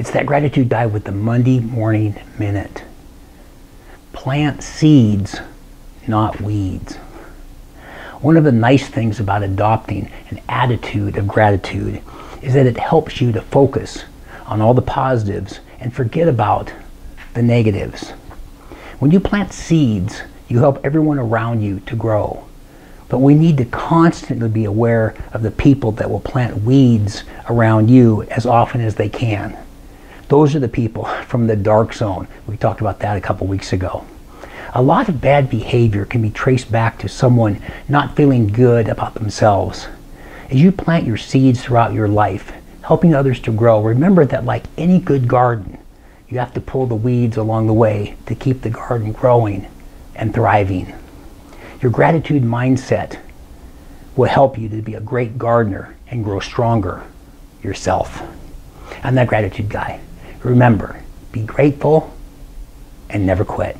It's That Gratitude Guy with the Monday Morning Minute. Plant seeds, not weeds. One of the nice things about adopting an attitude of gratitude is that it helps you to focus on all the positives and forget about the negatives. When you plant seeds, you help everyone around you to grow. But we need to constantly be aware of the people that will plant weeds around you as often as they can. Those are the people from the dark zone. We talked about that a couple weeks ago. A lot of bad behavior can be traced back to someone not feeling good about themselves. As you plant your seeds throughout your life, helping others to grow, remember that like any good garden, you have to pull the weeds along the way to keep the garden growing and thriving. Your gratitude mindset will help you to be a great gardener and grow stronger yourself. I'm That Gratitude Guy. Remember, be grateful and never quit.